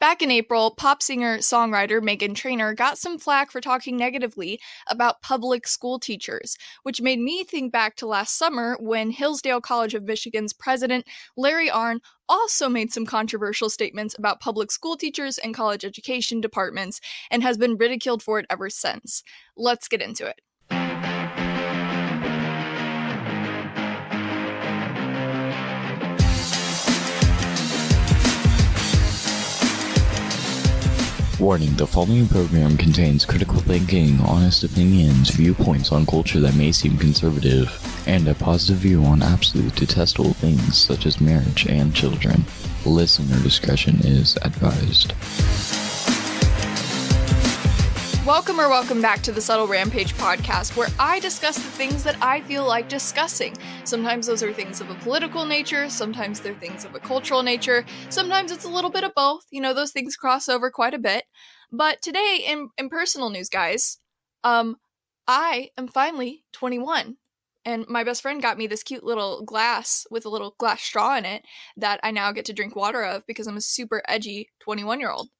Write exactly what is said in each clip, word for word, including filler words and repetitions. Back in April, pop singer-songwriter Meghan Trainor got some flack for talking negatively about public school teachers, which made me think back to last summer when Hillsdale College of Michigan's president, Larry Arnn, also made some controversial statements about public school teachers and college education departments and has been ridiculed for it ever since. Let's get into it. Warning, the following program contains critical thinking, honest opinions, viewpoints on culture that may seem conservative, and a positive view on absolute detestable things such as marriage and children. Listener discretion is advised. Welcome or welcome back to the Subtle Rampage podcast, where I discuss the things that I feel like discussing. Sometimes those are things of a political nature, sometimes they're things of a cultural nature, sometimes it's a little bit of both. You know, those things cross over quite a bit. But today, in, in personal news, guys, um, I am finally twenty-one. And my best friend got me this cute little glass with a little glass straw in it that I now get to drink water of because I'm a super edgy twenty-one-year-old.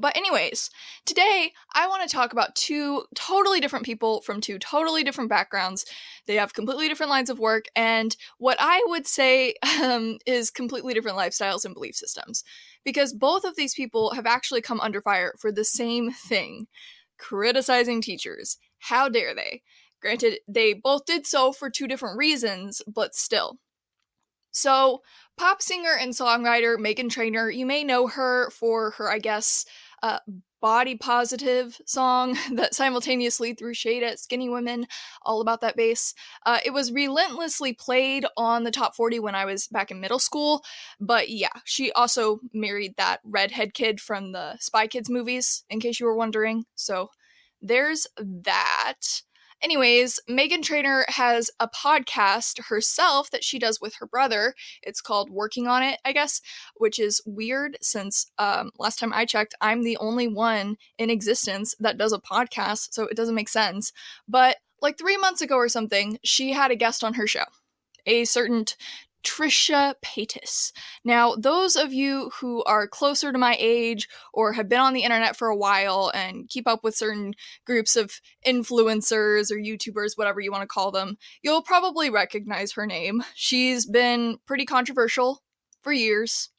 But anyways, today I want to talk about two totally different people from two totally different backgrounds. They have completely different lines of work and what I would say um, is completely different lifestyles and belief systems. Because both of these people have actually come under fire for the same thing. Criticizing teachers. How dare they? Granted, they both did so for two different reasons, but still. So, pop singer and songwriter Meghan Trainor, you may know her for her, I guess, uh, body positive song that simultaneously threw shade at skinny women, all about that bass. Uh, it was relentlessly played on the top forty when I was back in middle school, but yeah, she also married that redhead kid from the Spy Kids movies, in case you were wondering, so there's that. Anyways, Meghan Trainor has a podcast herself that she does with her brother. It's called Working On It, I guess, which is weird since um, last time I checked, I'm the only one in existence that does a podcast, so it doesn't make sense. But like three months ago or something, she had a guest on her show, a certain t- Trisha Paytas. Now, those of you who are closer to my age or have been on the internet for a while and keep up with certain groups of influencers or YouTubers, whatever you want to call them, you'll probably recognize her name. She's been pretty controversial for years.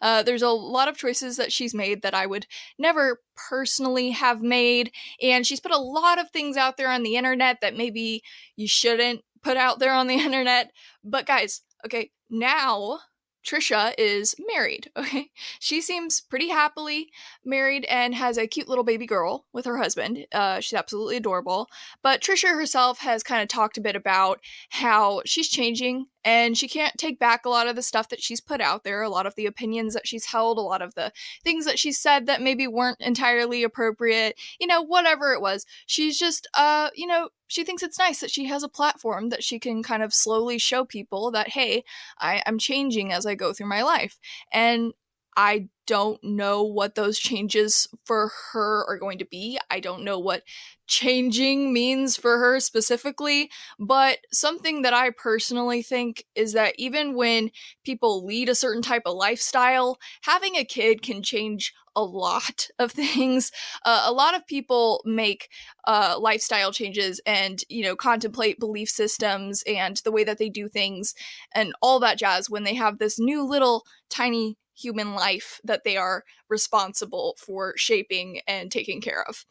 Uh, there's a lot of choices that she's made that I would never personally have made, and she's put a lot of things out there on the internet that maybe you shouldn't put out there on the internet. But guys, okay, now Trisha is married, okay? She seems pretty happily married and has a cute little baby girl with her husband. Uh, she's absolutely adorable. But Trisha herself has kind of talked a bit about how she's changing and she can't take back a lot of the stuff that she's put out there, a lot of the opinions that she's held, a lot of the things that she said that maybe weren't entirely appropriate, you know, whatever it was. She's just, uh, you know, she thinks it's nice that she has a platform that she can kind of slowly show people that, hey, I, I'm changing as I go through my life. And I don't know what those changes for her are going to be. I don't know what changing means for her specifically, but something that I personally think is that even when people lead a certain type of lifestyle, having a kid can change a lot of things. Uh, a lot of people make uh, lifestyle changes and, you know, contemplate belief systems and the way that they do things and all that jazz when they have this new little tiny human life that they are responsible for shaping and taking care of.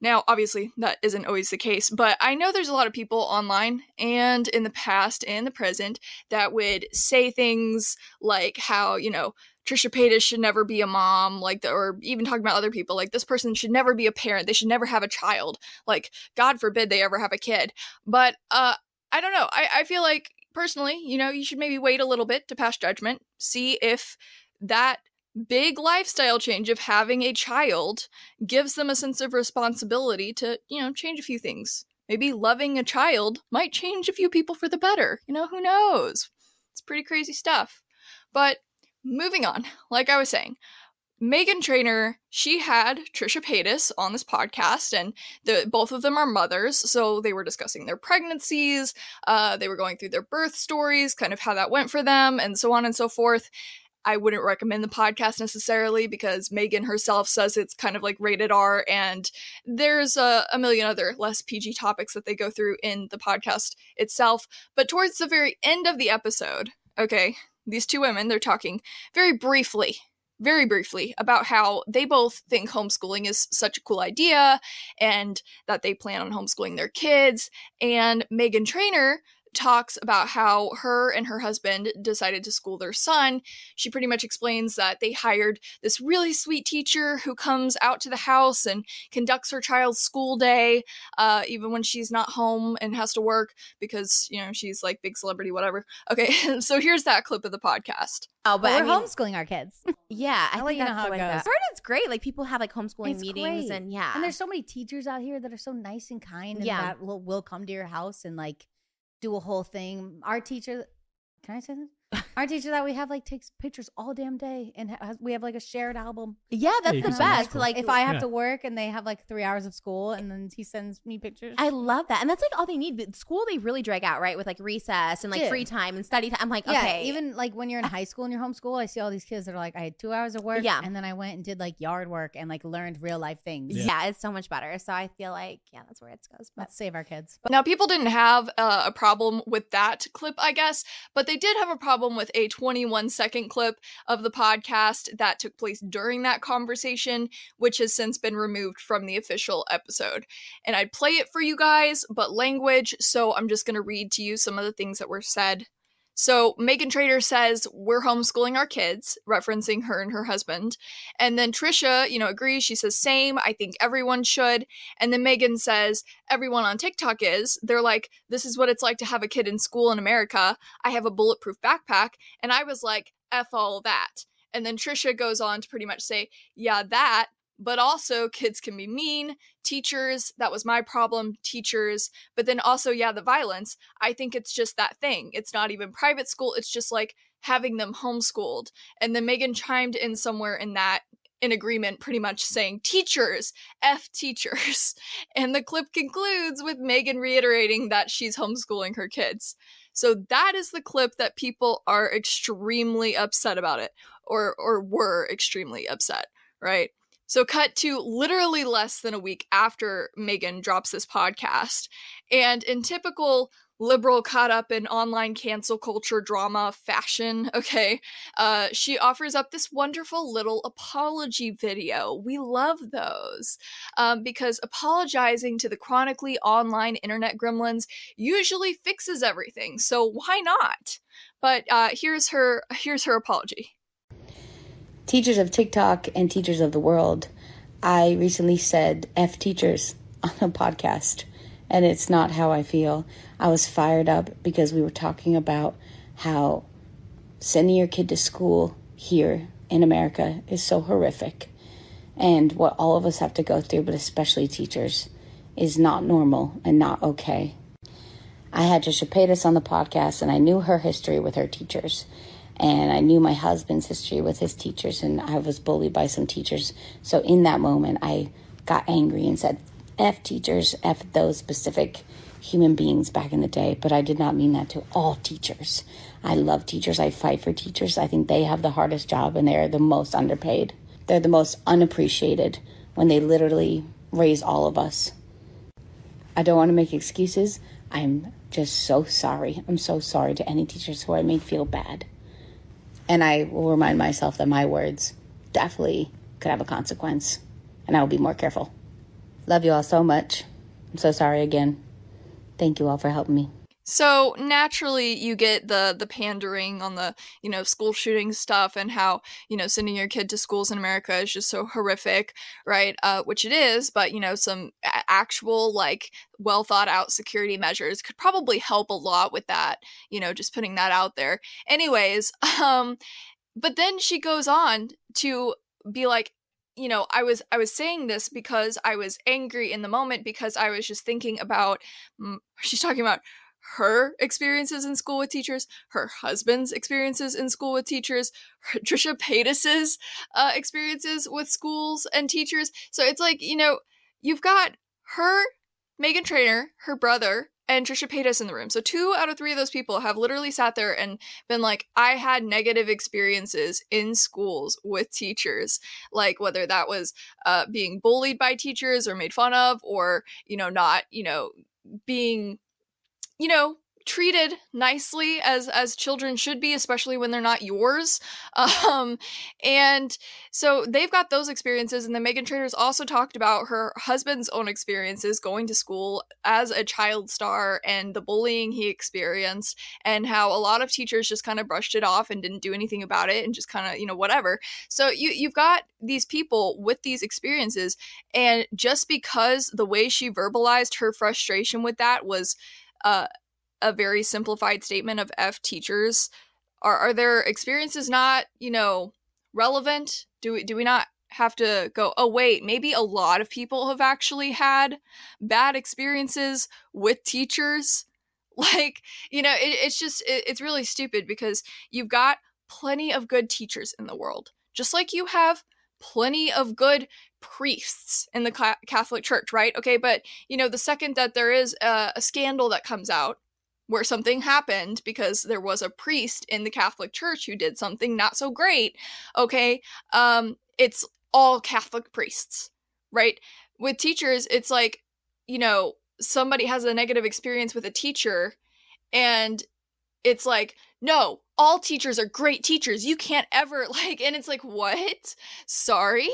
Now, obviously, that isn't always the case, but I know there's a lot of people online and in the past and the present that would say things like how, you know, Trisha Paytas should never be a mom, like, the, or even talking about other people, like, this person should never be a parent, they should never have a child, like, God forbid they ever have a kid. But, uh, I don't know, I, I feel like, personally, you know, you should maybe wait a little bit to pass judgment, see if that big lifestyle change of having a child gives them a sense of responsibility to, you know, change a few things. Maybe loving a child might change a few people for the better. You know, who knows? It's pretty crazy stuff. But moving on, like I was saying, Meghan Trainor, she had Trisha Paytas on this podcast, and the, both of them are mothers, so they were discussing their pregnancies, uh, they were going through their birth stories, kind of how that went for them, and so on and so forth. I wouldn't recommend the podcast necessarily because Meghan herself says it's kind of like rated R, and there's a, a million other less P G topics that they go through in the podcast itself. But towards the very end of the episode, okay, these two women, they're talking very briefly, very briefly about how they both think homeschooling is such a cool idea and that they plan on homeschooling their kids. And Meghan Trainor talks about how her and her husband decided to school their son. She pretty much explains that they hired this really sweet teacher who comes out to the house and conducts her child's school day, uh, even when she's not home and has to work because, you know, she's like big celebrity, whatever. Okay, so here's that clip of the podcast. Oh, but well, we're I mean, homeschooling our kids. Yeah, I, I think like that's the way it goes. It's great. Like people have like homeschooling it's meetings great. and yeah. And there's so many teachers out here that are so nice and kind and yeah. that will, will come to your house and like do a whole thing. Our teacher, can I say that? Our teacher that we have like takes pictures all damn day, and has, we have like a shared album. Yeah, that's yeah, the best. Like if I have yeah. to work and they have like three hours of school, and then he sends me pictures. I love that, and that's like all they need. But school they really drag out, right? With like recess and like yeah. free time and study time. I'm like, yeah, okay. Even like when you're in high school and you're homeschool, I see all these kids that are like, I had two hours of work, yeah, and then I went and did like yard work and like learned real life things. Yeah, yeah it's so much better. So I feel like yeah, that's where it goes. But. Let's save our kids. Now people didn't have uh, a problem with that clip, I guess, but they did have a problem with a twenty-one second clip of the podcast that took place during that conversation, which has since been removed from the official episode. And I'd play it for you guys, but language, so I'm just going to read to you some of the things that were said. So Meghan Trainor says, we're homeschooling our kids, referencing her and her husband. And then Trisha, you know, agrees. She says, same. I think everyone should. And then Meghan says, everyone on TikTok is. They're like, this is what it's like to have a kid in school in America. I have a bulletproof backpack. And I was like, F all that. And then Trisha goes on to pretty much say, yeah, that. But also kids can be mean, teachers, that was my problem, teachers, but then also, yeah, the violence. I think it's just that thing. It's not even private school. It's just like having them homeschooled. And then Meghan chimed in somewhere in that, in agreement, pretty much saying teachers, F teachers. And the clip concludes with Meghan reiterating that she's homeschooling her kids. So that is the clip that people are extremely upset about it, or, or were extremely upset, right? So cut to literally less than a week after Meghan drops this podcast. And in typical liberal caught up in online cancel culture drama fashion, okay, uh, she offers up this wonderful little apology video. We love those um, because apologizing to the chronically online internet gremlins usually fixes everything. So why not? But uh, here's her, here's her apology. Teachers of TikTok and teachers of the world, I recently said F teachers on a podcast, and it's not how I feel. I was fired up because we were talking about how sending your kid to school here in America is so horrific, and what all of us have to go through, but especially teachers, is not normal and not okay. I had Trisha Paytas on the podcast, and I knew her history with her teachers. And I knew my husband's history with his teachers, and I was bullied by some teachers. So in that moment, I got angry and said, F teachers, F those specific human beings back in the day. But I did not mean that to all teachers. I love teachers. I fight for teachers. I think they have the hardest job, and they're the most underpaid. They're the most unappreciated when they literally raise all of us. I don't want to make excuses. I'm just so sorry. I'm so sorry to any teachers who I made feel bad. And I will remind myself that my words definitely could have a consequence, and I will be more careful. Love you all so much. I'm so sorry again. Thank you all for helping me. So naturally you get the the pandering on the, you know, school shooting stuff and how, you know, sending your kid to schools in America is just so horrific, right? Uh, which it is, but, you know, some actual like well thought out security measures could probably help a lot with that, you know, just putting that out there. Anyways, um, but then she goes on to be like, you know, I was I was saying this because I was angry in the moment because I was just thinking about, she's talking about her experiences in school with teachers, her husband's experiences in school with teachers, Trisha Paytas's uh, experiences with schools and teachers. So it's like, you know, you've got her, Meghan Trainor, her brother, and Trisha Paytas in the room. So two out of three of those people have literally sat there and been like, I had negative experiences in schools with teachers, like whether that was uh, being bullied by teachers or made fun of, or, you know, not, you know, being, you know, treated nicely as as children should be, especially when they're not yours. Um, and so they've got those experiences. And then Meghan Trainor's also talked about her husband's own experiences going to school as a child star and the bullying he experienced, and how a lot of teachers just kind of brushed it off and didn't do anything about it and just kind of, you know, whatever. So you, you've got these people with these experiences, and just because the way she verbalized her frustration with that was uh a very simplified statement of F teachers, are are their experiences not, you know, relevant? Do we, do we not have to go, oh wait, maybe a lot of people have actually had bad experiences with teachers? Like, you know, it, it's just, it, it's really stupid, because you've got plenty of good teachers in the world, just like you have plenty of good priests in the Catholic Church, right? Okay, but, you know, the second that there is a, a scandal that comes out, where something happened because there was a priest in the Catholic Church who did something not so great, okay, um, it's all Catholic priests, right? With teachers, it's like, you know, somebody has a negative experience with a teacher, and it's like, no, all teachers are great teachers. You can't ever, like, and it's like, what? Sorry?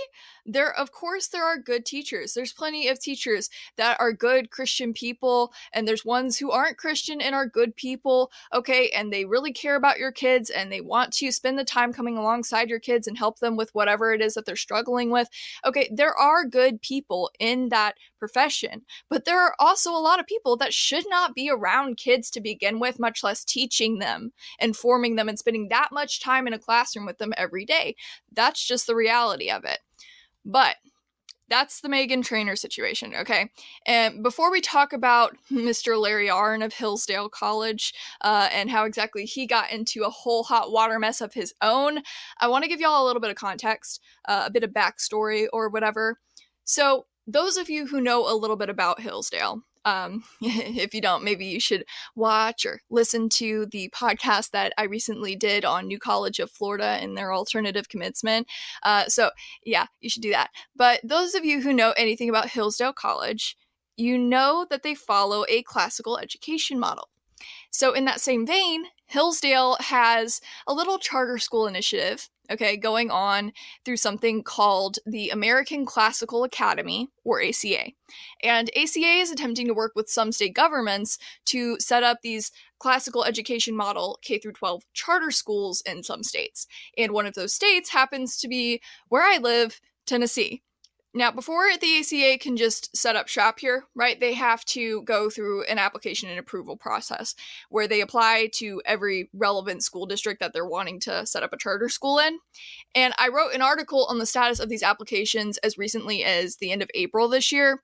There, of course there are good teachers. There's plenty of teachers that are good Christian people, and there's ones who aren't Christian and are good people, okay? And they really care about your kids, and they want to spend the time coming alongside your kids and help them with whatever it is that they're struggling with. Okay, there are good people in that profession, but there are also a lot of people that should not be around kids to begin with, much less teaching them and forming them and spending that much time in a classroom with them every day. That's just the reality of it. But that's the Meghan Trainor situation, okay? And before we talk about Mister Larry Arnn of Hillsdale College uh, and how exactly he got into a whole hot water mess of his own, I want to give y'all a little bit of context, uh, a bit of backstory or whatever. So those of you who know a little bit about Hillsdale, Um, if you don't, maybe you should watch or listen to the podcast that I recently did on New College of Florida and their alternative commencement. Uh, so yeah, you should do that. But those of you who know anything about Hillsdale College, you know that they follow a classical education model. So in that same vein, Hillsdale has a little charter school initiative, okay, going on through something called the American Classical Academy, or A C A. And A C A is attempting to work with some state governments to set up these classical education model K through twelve charter schools in some states. And one of those states happens to be where I live, Tennessee. Now, before the A C A can just set up shop here, right, they have to go through an application and approval process where they apply to every relevant school district that they're wanting to set up a charter school in. And I wrote an article on the status of these applications as recently as the end of April this year.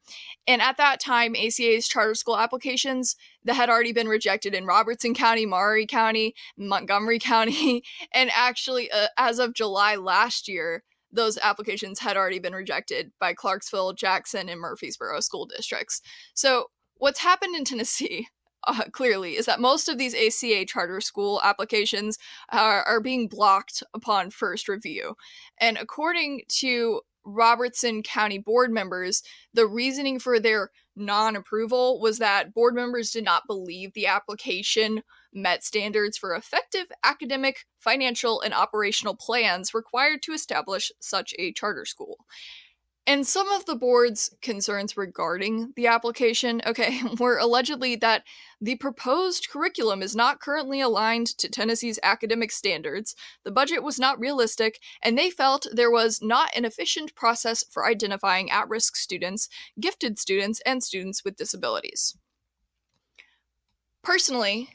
And at that time, A C A's charter school applications that had already been rejected in Robertson County, Maury County, Montgomery County, and actually uh, as of July last year, those applications had already been rejected by Clarksville, Jackson, and Murfreesboro school districts. So what's happened in Tennessee, uh, clearly, is that most of these A C A charter school applications are, are being blocked upon first review. And according to Robertson County board members, the reasoning for their non-approval was that board members did not believe the application met standards for effective academic, financial, and operational plans required to establish such a charter school. And some of the board's concerns regarding the application, okay, were allegedly that the proposed curriculum is not currently aligned to Tennessee's academic standards, the budget was not realistic, and they felt there was not an efficient process for identifying at-risk students, gifted students, and students with disabilities. Personally,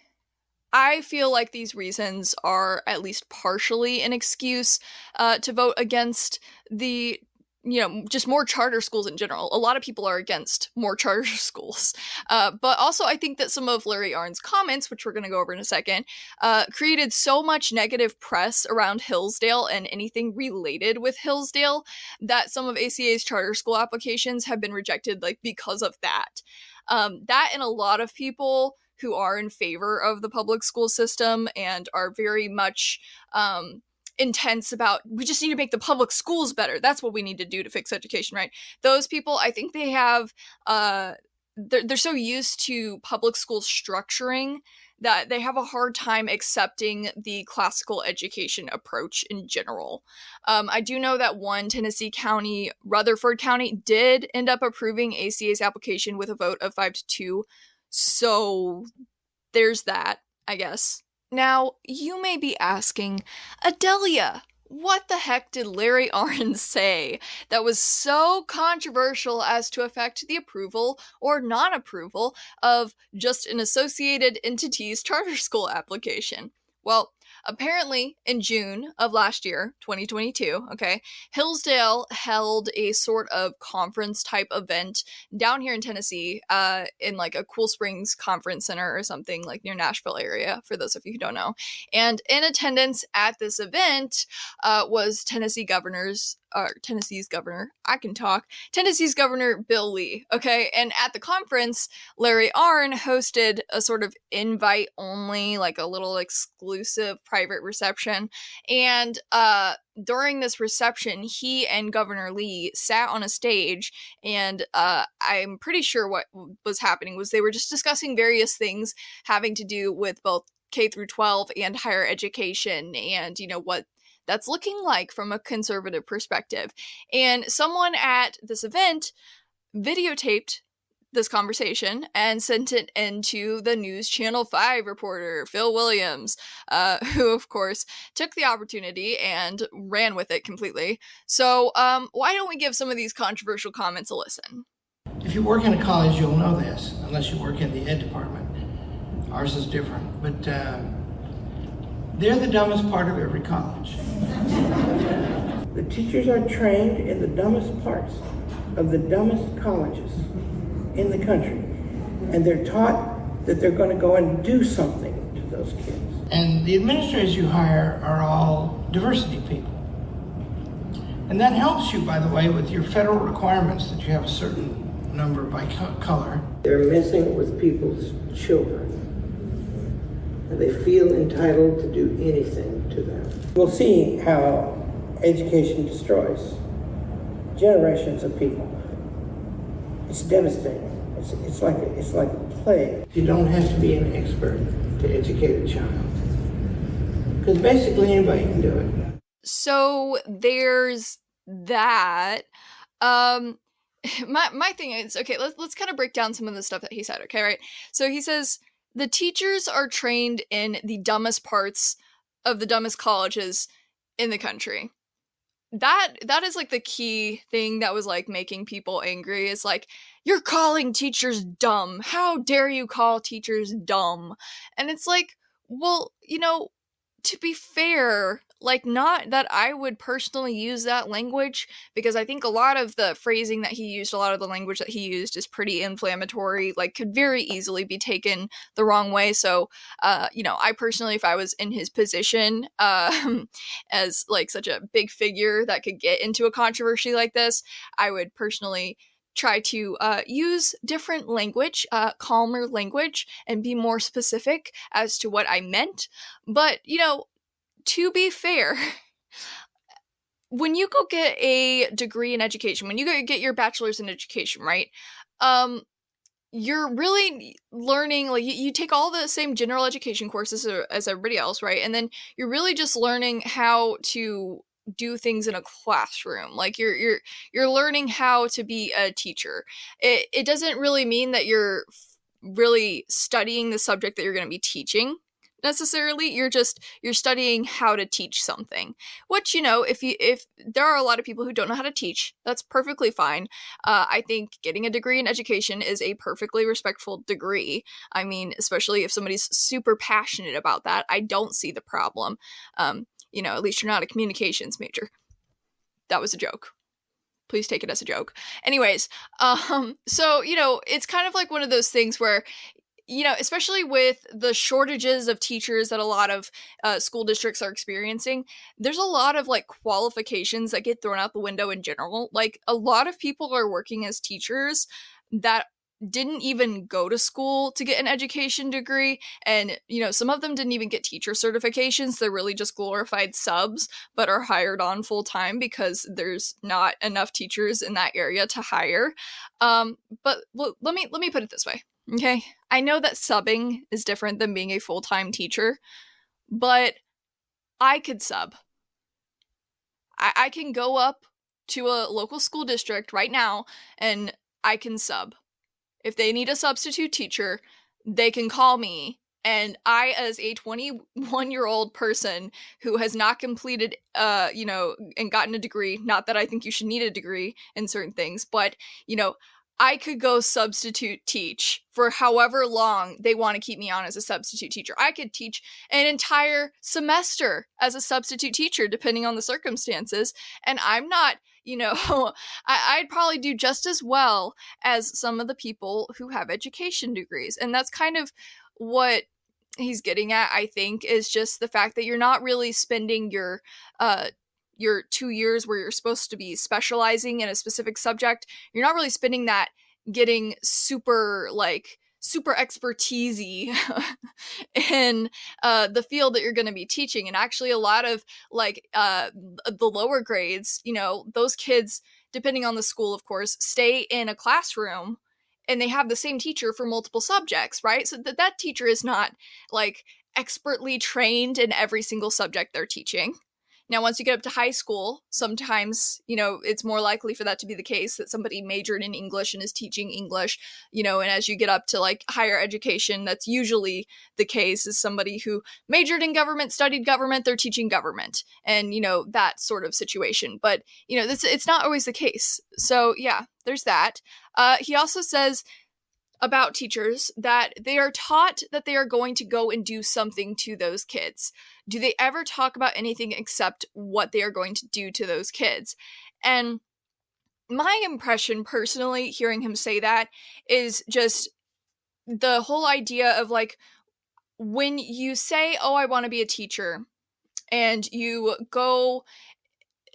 I feel like these reasons are at least partially an excuse uh, to vote against the you know, just more charter schools in general. A lot of people are against more charter schools. Uh, but also I think that some of Larry Arnn's comments, which we're going to go over in a second, uh, created so much negative press around Hillsdale and anything related with Hillsdale that some of A C A's charter school applications have been rejected, like, because of that. Um, that and a lot of people who are in favor of the public school system and are very much um, intense about, we just need to make the public schools better. That's what we need to do to fix education, right? Those people, I think they have, uh, they're, they're so used to public school structuring that they have a hard time accepting the classical education approach in general. Um, I do know that one Tennessee county, Rutherford County, did end up approving A C A's application with a vote of five to two. So there's that, I guess. Now, you may be asking, Adelia, what the heck did Larry Arnn say that was so controversial as to affect the approval or non-approval of just an associated entity's charter school application? Well, apparently in June of last year, twenty twenty-two, okay, Hillsdale held a sort of conference type event down here in Tennessee, uh, in like a Cool Springs Conference Center or something, like near Nashville area, for those of you who don't know. And in attendance at this event uh, was Tennessee governor's, or Tennessee's governor, I can talk, Tennessee's governor, Bill Lee, okay? And at the conference, Larry Arnn hosted a sort of invite only, like a little exclusive private reception. And uh, during this reception, he and Governor Lee sat on a stage, and uh, I'm pretty sure what was happening was they were just discussing various things having to do with both K through twelve and higher education and, you know, what that's looking like from a conservative perspective. And someone at this event videotaped this conversation and sent it into the News Channel five reporter, Phil Williams, uh, who, of course, took the opportunity and ran with it completely. So um, why don't we give some of these controversial comments a listen? If you work in a college, you'll know this, unless you work in the ed department. Ours is different, but uh, they're the dumbest part of every college. The teachers are trained in the dumbest parts of the dumbest colleges in the country, and they're taught that they're going to go and do something to those kids. And the administrators you hire are all diversity people, and that helps you, by the way, with your federal requirements that you have a certain number by co- color. They're messing with people's children, and they feel entitled to do anything to them. We'll see how education destroys generations of people. It's devastating. It's, it's like a, it's like a plague. You don't have to be an expert to educate a child, because basically anybody can do it. So there's that. Um, my my thing is, okay, let's let's kind of break down some of the stuff that he said. Okay, right. So he says the teachers are trained in the dumbest parts of the dumbest colleges in the country. That that is like the key thing that was like making people angry. It's like, you're calling teachers dumb. How dare you call teachers dumb? And it's like, well, you know, to be fair, like, not that I would personally use that language, because I think a lot of the phrasing that he used, a lot of the language that he used is pretty inflammatory, like could very easily be taken the wrong way. So, uh, you know, I personally, if I was in his position uh, as like such a big figure that could get into a controversy like this, I would personally try to uh, use different language, uh, calmer language, and be more specific as to what I meant. But, you know, to be fair, when you go get a degree in education, when you go get your bachelor's in education, right, um, you're really learning, like, you, you take all the same general education courses as everybody else, right, and then you're really just learning how to do things in a classroom. Like, you're you're you're learning how to be a teacher. It it doesn't really mean that you're really studying the subject that you're going to be teaching necessarily. You're just you're studying how to teach something. Which, you know, if you if there are a lot of people who don't know how to teach, that's perfectly fine. Uh, I think getting a degree in education is a perfectly respectful degree. I mean, especially if somebody's super passionate about that, I don't see the problem. Um, You know, at least you're not a communications major. That was a joke. Please take it as a joke. Anyways, um, so, you know, it's kind of like one of those things where, you know, especially with the shortages of teachers that a lot of uh, school districts are experiencing, there's a lot of like qualifications that get thrown out the window in general. Like a lot of people are working as teachers that didn't even go to school to get an education degree. And, you know, some of them didn't even get teacher certifications. They're really just glorified subs, but are hired on full time because there's not enough teachers in that area to hire. Um, but well, let me, let me put it this way. Okay. I know that subbing is different than being a full-time teacher, but I could sub. I, I can go up to a local school district right now and I can sub. If they need a substitute teacher, they can call me. And I, as a twenty-one-year-old person who has not completed, uh, you know, and gotten a degree, not that I think you should need a degree in certain things, but, you know, I could go substitute teach for however long they want to keep me on as a substitute teacher. I could teach an entire semester as a substitute teacher, depending on the circumstances. And I'm not, you know, I, I'd probably do just as well as some of the people who have education degrees. And that's kind of what he's getting at, I think, is just the fact that you're not really spending your, uh, your two years where you're supposed to be specializing in a specific subject, you're not really spending that getting super, like, super expertise-y in uh, the field that you're going to be teaching. And actually a lot of, like, uh, the lower grades, you know, those kids, depending on the school, of course, stay in a classroom and they have the same teacher for multiple subjects, right? So that that teacher is not, like, expertly trained in every single subject they're teaching. Now, once you get up to high school, sometimes, you know, it's more likely for that to be the case that somebody majored in English and is teaching English, you know, and as you get up to like higher education, that's usually the case is somebody who majored in government, studied government, they're teaching government and, you know, that sort of situation. But, you know, this it's not always the case. So, yeah, there's that. Uh, he also says about teachers that they are taught that they are going to go and do something to those kids. Do they ever talk about anything except what they are going to do to those kids? And my impression personally, hearing him say that, is just the whole idea of like, when you say, oh, I want to be a teacher, and you go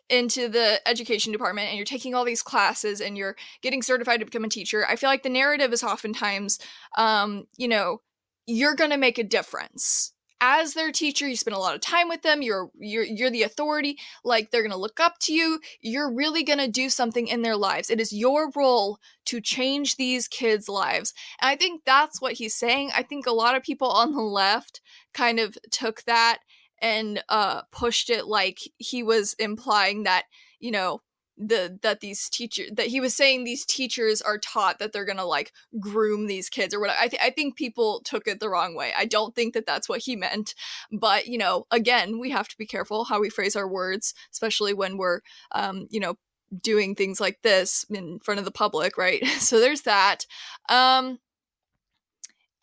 into the education department and you're taking all these classes and you're getting certified to become a teacher, I feel like the narrative is oftentimes, um, you know, you're going to make a difference. As their teacher, you spend a lot of time with them, you're you're you're the authority, like they're going to look up to you, you're really going to do something in their lives. It is your role to change these kids' lives. And I think that's what he's saying. I think a lot of people on the left kind of took that and uh, pushed it like he was implying that, you know, the that these teacher that he was saying these teachers are taught that they're gonna like groom these kids or whatever. I, th- I think people took it the wrong way. I don't think that that's what he meant. But, you know, again, we have to be careful how we phrase our words, especially when we're, um, you know, doing things like this in front of the public, right? So there's that. Um,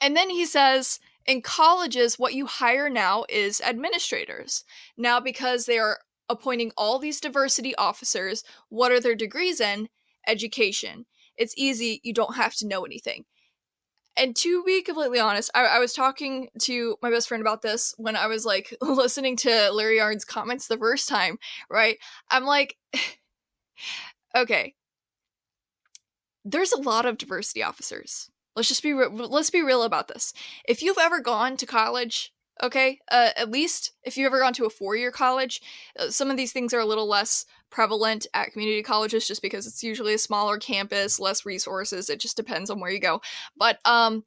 and then he says, in colleges, what you hire now is administrators. Now, because they are appointing all these diversity officers, what are their degrees in? Education. It's easy. You don't have to know anything. And to be completely honest, I, I was talking to my best friend about this when I was, like, listening to Larry Arnn's comments the first time, right? I'm like, okay, there's a lot of diversity officers. Let's just be re- let's be real about this. If you've ever gone to college, okay, uh, at least if you've ever gone to a four-year college, uh, some of these things are a little less prevalent at community colleges just because it's usually a smaller campus, less resources. It just depends on where you go. But um,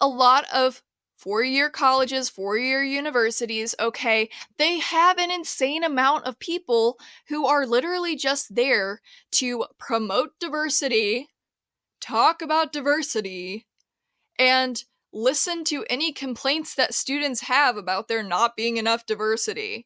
a lot of four-year colleges, four-year universities, okay, they have an insane amount of people who are literally just there to promote diversity, talk about diversity, and listen to any complaints that students have about there not being enough diversity.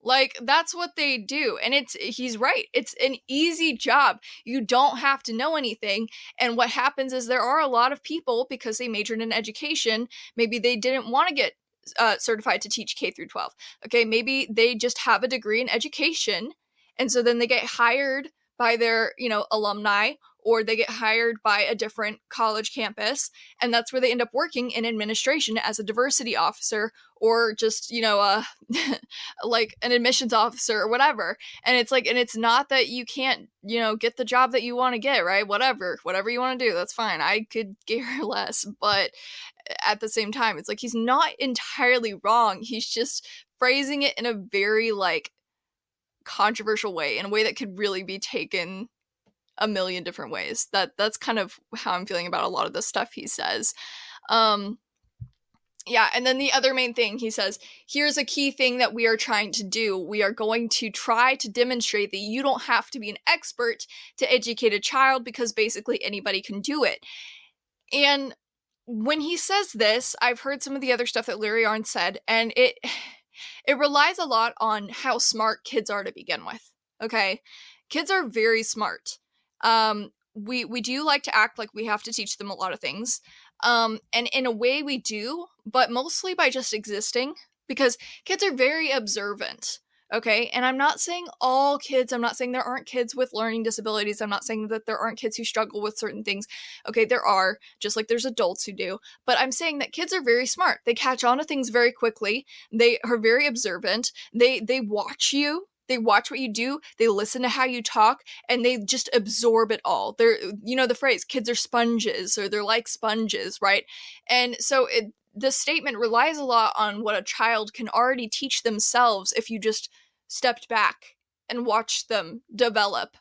Like, that's what they do. And it's he's right. It's an easy job. You don't have to know anything. And what happens is there are a lot of people, because they majored in education, maybe they didn't want to get uh, certified to teach K through twelve. Okay, maybe they just have a degree in education. And so then they get hired by their, you know, alumni, or they get hired by a different college campus. And that's where they end up working in administration as a diversity officer, or just, you know, uh, like an admissions officer or whatever. And it's like, and it's not that you can't, you know, get the job that you want to get, right? Whatever, whatever you want to do, that's fine. I could care less. But at the same time, it's like, he's not entirely wrong. He's just phrasing it in a very like controversial way, in a way that could really be taken a million different ways. That that's kind of how I'm feeling about a lot of the stuff he says. Um, yeah, and then the other main thing he says, here's a key thing that we are trying to do. We are going to try to demonstrate that you don't have to be an expert to educate a child, because basically anybody can do it. And when he says this, I've heard some of the other stuff that Larry Arnn said, and it it relies a lot on how smart kids are to begin with, okay? Kids are very smart. Um, we, we do like to act like we have to teach them a lot of things. Um, and in a way we do, but mostly by just existing, because kids are very observant. Okay. And I'm not saying all kids, I'm not saying there aren't kids with learning disabilities. I'm not saying that there aren't kids who struggle with certain things. Okay. There are, just like there's adults who do, but I'm saying that kids are very smart. They catch on to things very quickly. They are very observant. They, they watch you. They watch what you do, they listen to how you talk, and they just absorb it all. They're, you know, the phrase, kids are sponges, or they're like sponges, right? And so it, this statement relies a lot on what a child can already teach themselves if you just stepped back and watched them develop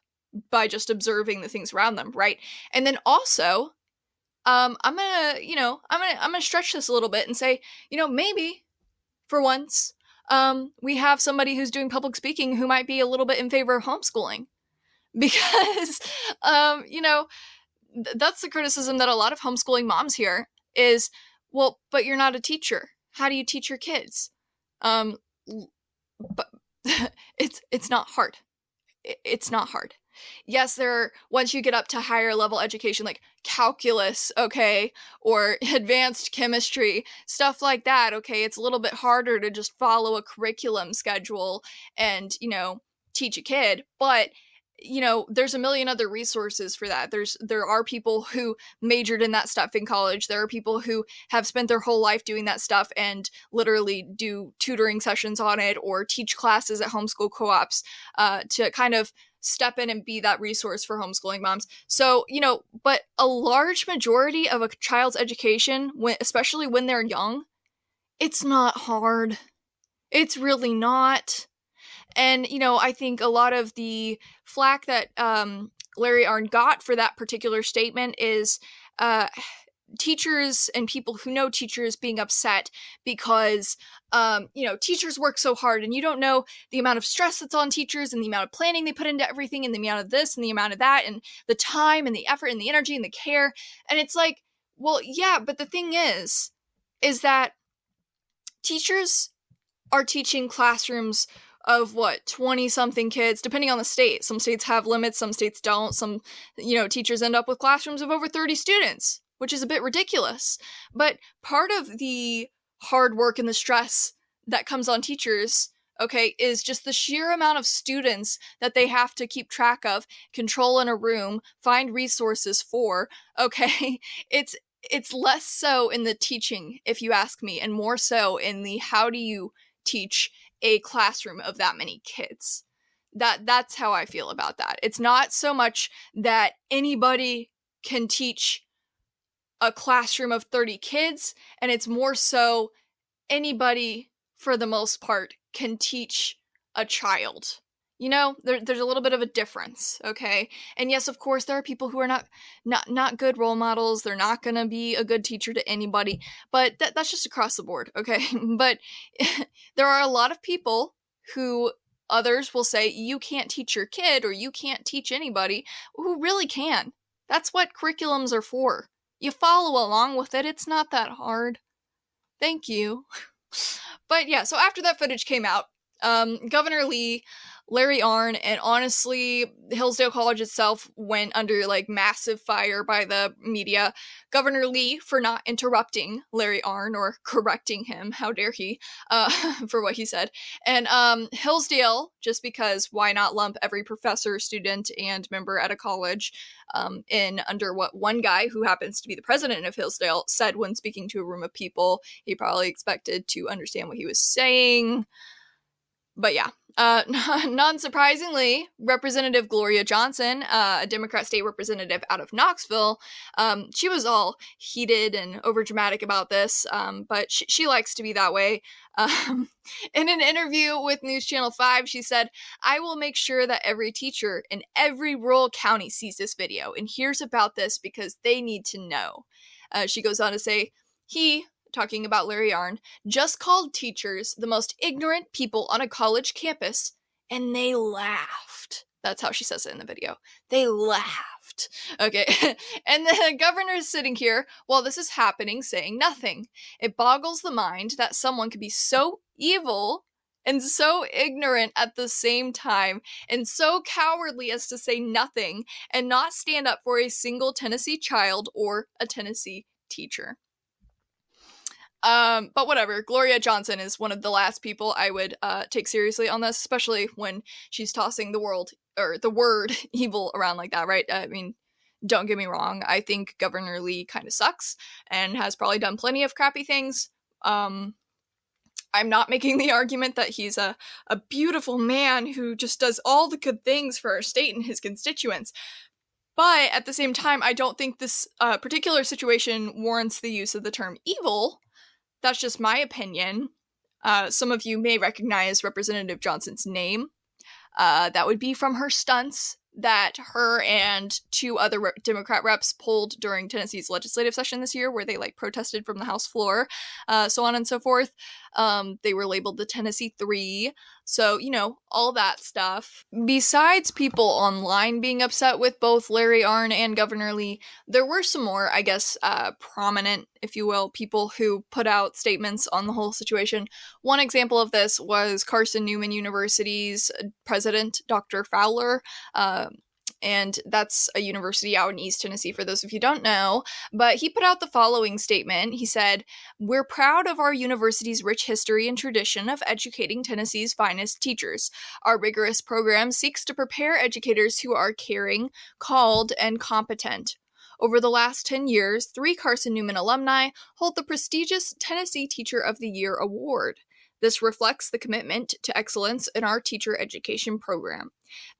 by just observing the things around them, right? And then also, um, I'm gonna, you know, I'm gonna, I'm gonna stretch this a little bit and say, you know, maybe for once, Um, we have somebody who's doing public speaking who might be a little bit in favor of homeschooling, because, um, you know, th- that's the criticism that a lot of homeschooling moms hear is, well, but you're not a teacher. How do you teach your kids? Um, but it's, it's not hard. It's not hard. Yes, there are, once you get up to higher level education, like calculus, okay, or advanced chemistry, stuff like that, okay, it's a little bit harder to just follow a curriculum schedule and, you know, teach a kid, but, you know, there's a million other resources for that. There's, there are people who majored in that stuff in college. There are people who have spent their whole life doing that stuff and literally do tutoring sessions on it or teach classes at homeschool co-ops uh, to kind of step in and be that resource for homeschooling moms. So, you know, but a large majority of a child's education, when, especially when they're young, it's not hard. It's really not. And, you know, I think a lot of the flack that um, Larry Arnn got for that particular statement is uh, teachers and people who know teachers being upset because, um, you know, teachers work so hard and you don't know the amount of stress that's on teachers and the amount of planning they put into everything and the amount of this and the amount of that and the time and the effort and the energy and the care. And it's like, well, yeah, but the thing is, is that teachers are teaching classrooms of what, twenty something kids, depending on the state. Some states have limits, some states don't. Some, you know, teachers end up with classrooms of over thirty students, which is a bit ridiculous. But part of the hard work and the stress that comes on teachers, okay, is just the sheer amount of students that they have to keep track of, control in a room, find resources for, okay? It's, it's less so in the teaching, if you ask me, and more so in the how do you teach a classroom of that many kids. That that's how I feel about that. It's not so much that anybody can teach a classroom of thirty kids, and it's more so anybody, for the most part, can teach a child. You know, there, there's a little bit of a difference, okay? And yes, of course, there are people who are not not, not good role models. They're not going to be a good teacher to anybody, but that, that's just across the board, okay? But there are a lot of people who others will say, you can't teach your kid or you can't teach anybody, who really can. That's what curriculums are for. You follow along with it. It's not that hard. Thank you. But yeah, so after that footage came out, um, Governor Lee Larry Arnn, and honestly, Hillsdale College itself went under like massive fire by the media. Governor Lee for not interrupting Larry Arnn or correcting him, how dare he, uh, for what he said. And um, Hillsdale, just because why not lump every professor, student, and member at a college um, in under what one guy, who happens to be the president of Hillsdale, said when speaking to a room of people. He probably expected to understand what he was saying. But yeah, uh, non-surprisingly, Representative Gloria Johnson, uh, a Democrat state representative out of Knoxville, um, she was all heated and overdramatic about this, um, but she, she likes to be that way. Um, in an interview with News Channel five, she said, "I will make sure that every teacher in every rural county sees this video and hears about this because they need to know." Uh, she goes on to say, he... talking about Larry Arnn, just called teachers the most ignorant people on a college campus, and they laughed. That's how she says it in the video. They laughed. Okay. And the governor is sitting here while this is happening saying nothing. It boggles the mind that someone could be so evil and so ignorant at the same time, and so cowardly as to say nothing and not stand up for a single Tennessee child or a Tennessee teacher. Um, but whatever, Gloria Johnson is one of the last people I would uh, take seriously on this, especially when she's tossing the world, or the word evil around like that, right? I mean, don't get me wrong, I think Governor Lee kind of sucks and has probably done plenty of crappy things. Um, I'm not making the argument that he's a, a beautiful man who just does all the good things for our state and his constituents. But at the same time, I don't think this uh, particular situation warrants the use of the term evil. That's just my opinion. Uh, some of you may recognize Representative Johnson's name. Uh, that would be from her stunts that her and two other re- Democrat reps pulled during Tennessee's legislative session this year, where they like protested from the House floor, uh, so on and so forth. Um, they were labeled the Tennessee Three. So, you know, all that stuff. Besides people online being upset with both Larry Arnn and Governor Lee, there were some more, I guess, uh, prominent, if you will, people who put out statements on the whole situation. One example of this was Carson Newman University's president, Doctor Fowler, uh, and that's a university out in East Tennessee, for those of you who don't know, but he put out the following statement. He said, "We're proud of our university's rich history and tradition of educating Tennessee's finest teachers. Our rigorous program seeks to prepare educators who are caring, called, and competent. Over the last ten years, three Carson Newman alumni hold the prestigious Tennessee Teacher of the Year award. This reflects the commitment to excellence in our teacher education program.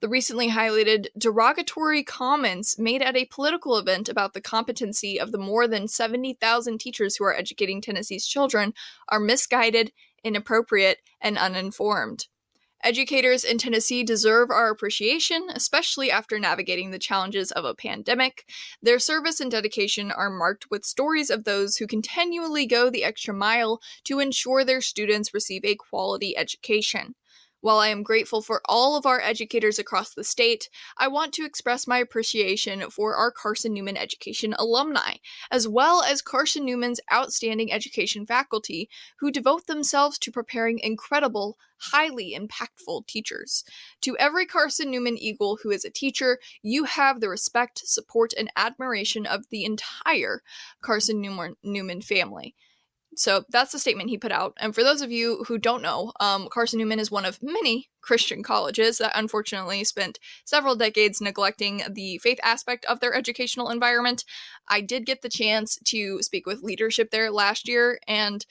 The recently highlighted derogatory comments made at a political event about the competency of the more than seventy thousand teachers who are educating Tennessee's children are misguided, inappropriate, and uninformed. Educators in Tennessee deserve our appreciation, especially after navigating the challenges of a pandemic. Their service and dedication are marked with stories of those who continually go the extra mile to ensure their students receive a quality education. While I am grateful for all of our educators across the state, I want to express my appreciation for our Carson Newman Education alumni, as well as Carson Newman's outstanding education faculty, who devote themselves to preparing incredible, highly impactful teachers. To every Carson Newman Eagle who is a teacher, you have the respect, support, and admiration of the entire Carson Newman, Newman family." So that's the statement he put out. And for those of you who don't know, um, Carson Newman is one of many Christian colleges that unfortunately spent several decades neglecting the faith aspect of their educational environment. I did get the chance to speak with leadership there last year, and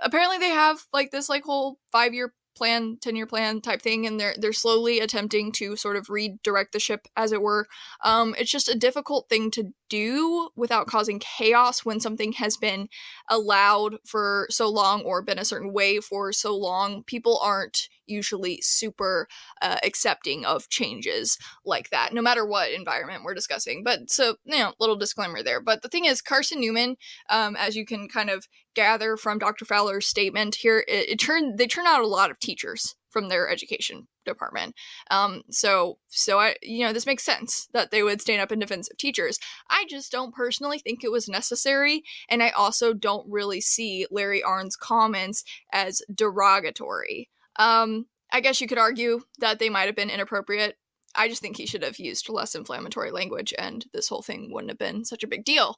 apparently they have like this like whole five-year plan, ten-year plan type thing, and they're they're slowly attempting to sort of redirect the ship, as it were. Um, it's just a difficult thing to do without causing chaos when something has been allowed for so long or been a certain way for so long. People aren't usually super uh, accepting of changes like that, no matter what environment we're discussing. But so, you know, little disclaimer there. But the thing is, Carson Newman, um, as you can kind of gather from Doctor Fowler's statement here, it, it turned they turn out a lot of teachers from their education department. Um, so, so I, you know, this makes sense that they would stand up in defense of teachers. I just don't personally think it was necessary. And I also don't really see Larry Arnn's comments as derogatory. Um, I guess you could argue that they might have been inappropriate. I just think he should have used less inflammatory language, and this whole thing wouldn't have been such a big deal.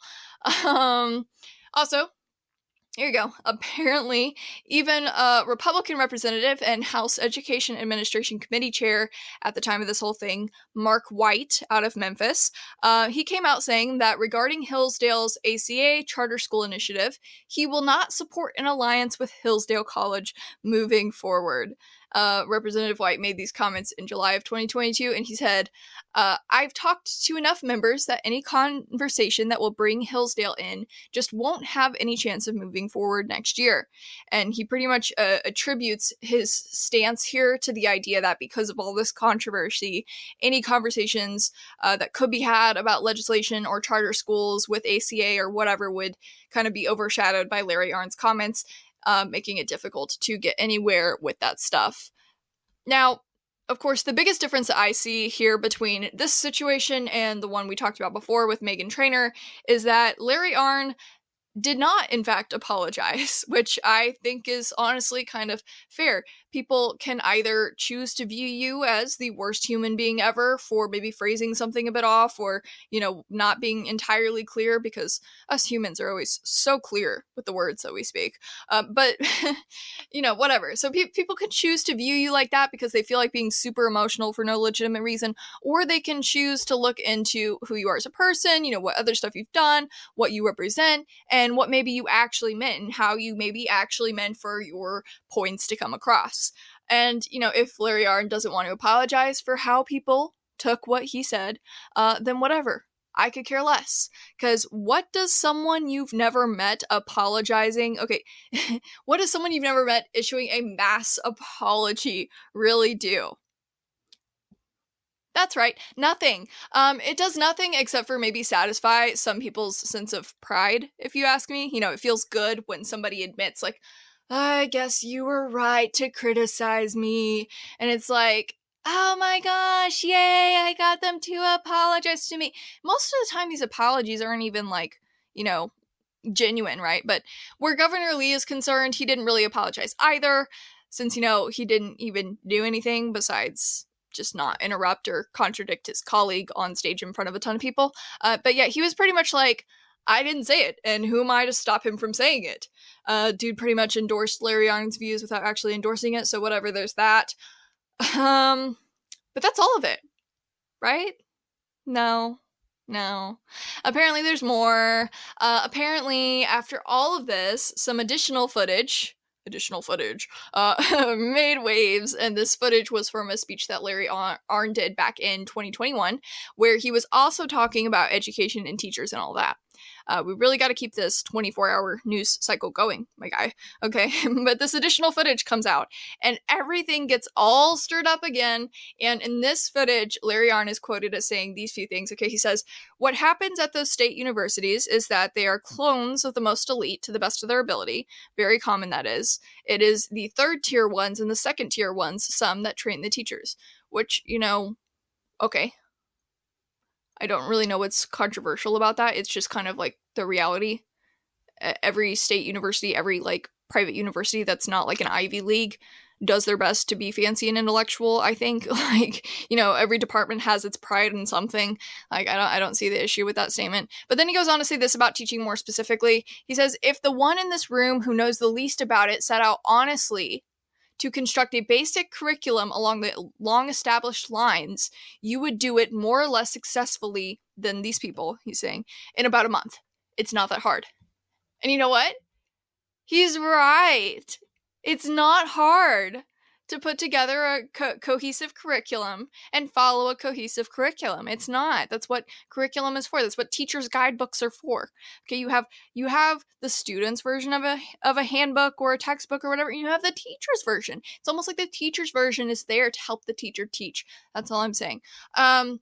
Um, also, here you go. Apparently, even a Republican representative and House Education Administration Committee chair at the time of this whole thing, Mark White, out of Memphis, uh, he came out saying that regarding Hillsdale's A C A charter school initiative, he will not support an alliance with Hillsdale College moving forward. Uh, Representative White made these comments in July of twenty twenty-two, and he said, uh, I've talked to enough members that any conversation that will bring Hillsdale in just won't have any chance of moving forward next year. And he pretty much uh, attributes his stance here to the idea that because of all this controversy, any conversations uh, that could be had about legislation or charter schools with A C A or whatever would kind of be overshadowed by Larry Arnn's comments, Uh, making it difficult to get anywhere with that stuff. Now, of course, the biggest difference that I see here between this situation and the one we talked about before with Meghan Trainor is that Larry Arnn did not, in fact, apologize, which I think is honestly kind of fair. People can either choose to view you as the worst human being ever for maybe phrasing something a bit off or, you know, not being entirely clear, because us humans are always so clear with the words that we speak. Uh, but, you know, whatever. So pe- people can choose to view you like that because they feel like being super emotional for no legitimate reason, or they can choose to look into who you are as a person, you know, what other stuff you've done, what you represent, and what maybe you actually meant and how you maybe actually meant for your points to come across. And, you know, if Larry Arnn doesn't want to apologize for how people took what he said, uh, then whatever. I could care less. Because what does someone you've never met apologizing... Okay, what does someone you've never met issuing a mass apology really do? That's right, nothing. Um, it does nothing except for maybe satisfy some people's sense of pride, if you ask me. You know, it feels good when somebody admits, like, I guess you were right to criticize me. And it's like, oh my gosh, yay, I got them to apologize to me. Most of the time, these apologies aren't even, like, you know, genuine, right? But where Governor Lee is concerned, he didn't really apologize either, since, you know, he didn't even do anything besides just not interrupt or contradict his colleague on stage in front of a ton of people. Uh, but yeah, he was pretty much like, I didn't say it, and who am I to stop him from saying it? Uh, dude pretty much endorsed Larry Arnn's views without actually endorsing it, so whatever, there's that. Um, but that's all of it, right? No. No. Apparently there's more. Uh, apparently, after all of this, some additional footage... additional footage, uh, made waves, and this footage was from a speech that Larry Arnn did back in twenty twenty-one, where he was also talking about education and teachers and all that. Uh, we really got to keep this twenty-four hour news cycle going, my guy. Okay, but this additional footage comes out, and everything gets all stirred up again, and in this footage, Larry Arnn is quoted as saying these few things. Okay, he says, what happens at those state universities is that they are clones of the most elite to the best of their ability. Very common, that is. It is the third-tier ones and the second-tier ones, some that train the teachers, which, you know, okay. I don't really know what's controversial about that. It's just kind of like the reality. Every state university, every like private university that's not like an Ivy League does their best to be fancy and intellectual, I think. Like, you know, every department has its pride in something. Like, I don't I don't see the issue with that statement. But then he goes on to say this about teaching more specifically. He says, if the one in this room who knows the least about it set out honestly to construct a basic curriculum along the long-established lines, you would do it more or less successfully than these people, he's saying, in about a month. It's not that hard. And you know what? He's right. It's not hard to put together a co- cohesive curriculum and follow a cohesive curriculum. It's not. That's what curriculum is for. That's what teachers' guidebooks are for. Okay, you have you have the student's version of a of a handbook or a textbook or whatever. You have the teacher's version. It's almost like the teacher's version is there to help the teacher teach. That's all I'm saying. Um,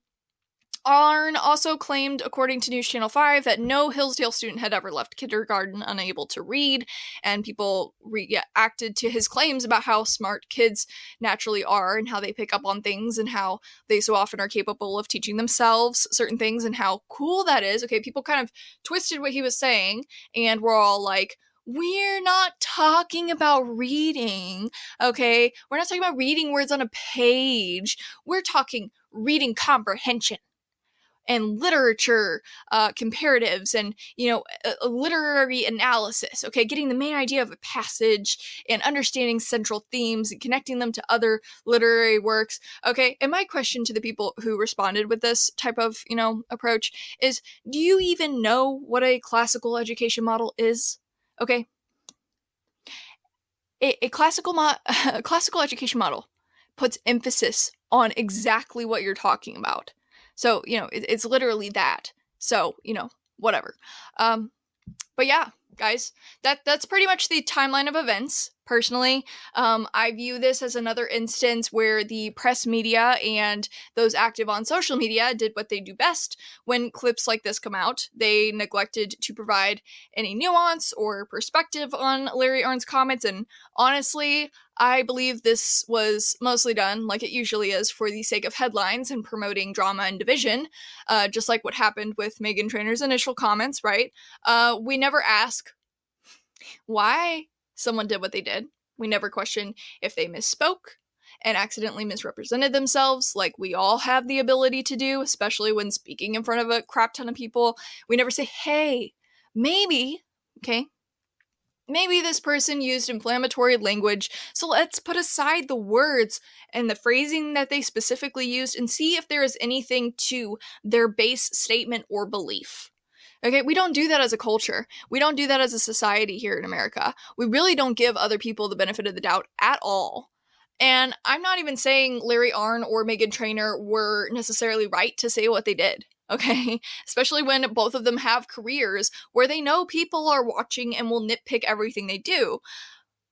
Arnn also claimed, according to News Channel five, that no Hillsdale student had ever left kindergarten unable to read, and people reacted to his claims about how smart kids naturally are and how they pick up on things and how they so often are capable of teaching themselves certain things and how cool that is. Okay, people kind of twisted what he was saying and were all like, We're not talking about reading, okay? We're not talking about reading words on a page. We're talking reading comprehension and literature uh, comparatives and, you know, a, a literary analysis, okay? Getting the main idea of a passage and understanding central themes and connecting them to other literary works, okay? And my question to the people who responded with this type of, you know, approach is, do you even know what a classical education model is? Okay, a, a classical mo- a classical education model puts emphasis on exactly what you're talking about. So, you know, it, it's literally that. So, you know, whatever. Um, but yeah, guys, that that's pretty much the timeline of events. Personally, um, I view this as another instance where the press media and those active on social media did what they do best when clips like this come out. They neglected to provide any nuance or perspective on Larry Arnn's comments, and honestly, I believe this was mostly done, like it usually is, for the sake of headlines and promoting drama and division, uh, just like what happened with Meghan Trainor's initial comments, right? Uh, we never ask, why someone did what they did. We never question if they misspoke and accidentally misrepresented themselves, like we all have the ability to do, especially when speaking in front of a crap ton of people. We never say, hey, maybe, okay, maybe this person used inflammatory language, so let's put aside the words and the phrasing that they specifically used and see if there is anything to their base statement or belief. Okay, we don't do that as a culture. We don't do that as a society here in America. We really don't give other people the benefit of the doubt at all. And I'm not even saying Larry Arnn or Meghan Trainor were necessarily right to say what they did, okay? Especially when both of them have careers where they know people are watching and will nitpick everything they do.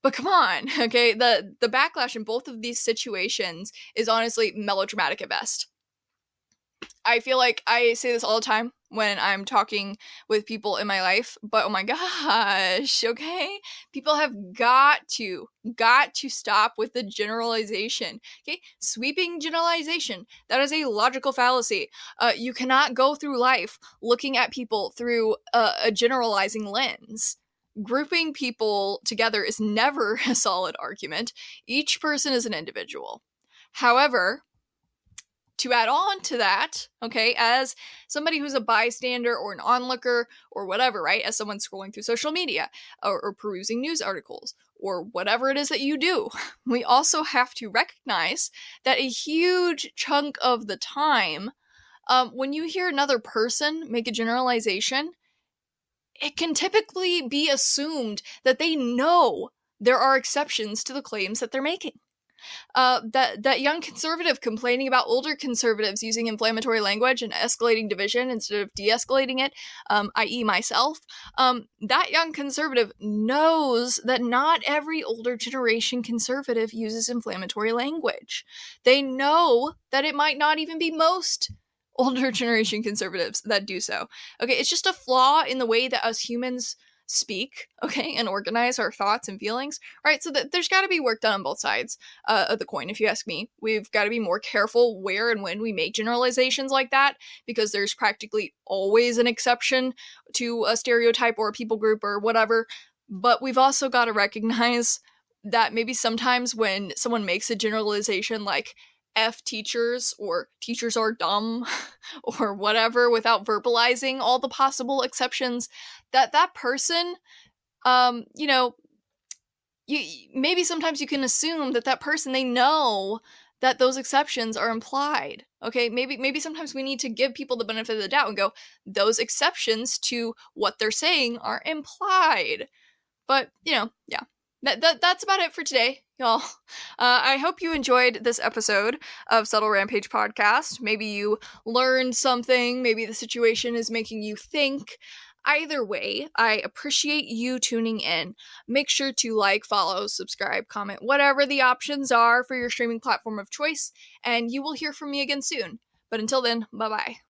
But come on, okay? The, the backlash in both of these situations is honestly melodramatic at best. I feel like I say this all the time when I'm talking with people in my life, but oh my gosh, okay? People have got to, got to stop with the generalization, okay? Sweeping generalization, that is a logical fallacy. Uh, you cannot go through life looking at people through a, a generalizing lens. Grouping people together is never a solid argument. Each person is an individual. However, to add on to that, okay, as somebody who's a bystander or an onlooker or whatever, right, as someone scrolling through social media or, or perusing news articles or whatever it is that you do, we also have to recognize that a huge chunk of the time, um, when you hear another person make a generalization, it can typically be assumed that they know there are exceptions to the claims that they're making. Uh, that, that young conservative complaining about older conservatives using inflammatory language and escalating division instead of de-escalating it, um, that is myself, um, that young conservative knows that not every older generation conservative uses inflammatory language. They know that it might not even be most older generation conservatives that do so. Okay, it's just a flaw in the way that us humans speak, okay, and organize our thoughts and feelings, right? So that there's got to be work done on both sides uh, of the coin, if you ask me. We've got to be more careful where and when we make generalizations like that, because there's practically always an exception to a stereotype or a people group or whatever. But we've also got to recognize that maybe sometimes when someone makes a generalization like F teachers or teachers are dumb or whatever without verbalizing all the possible exceptions, that that person, um, you know, you maybe sometimes you can assume that that person, they know that those exceptions are implied, okay? Maybe maybe sometimes we need to give people the benefit of the doubt and go, those exceptions to what they're saying are implied. But, you know, yeah. That, that that's about it for today, y'all. Uh, I hope you enjoyed this episode of Subtle Rampage Podcast. Maybe you learned something. Maybe the situation is making you think. Either way, I appreciate you tuning in. Make sure to like, follow, subscribe, comment, whatever the options are for your streaming platform of choice, and you will hear from me again soon. But until then, bye-bye.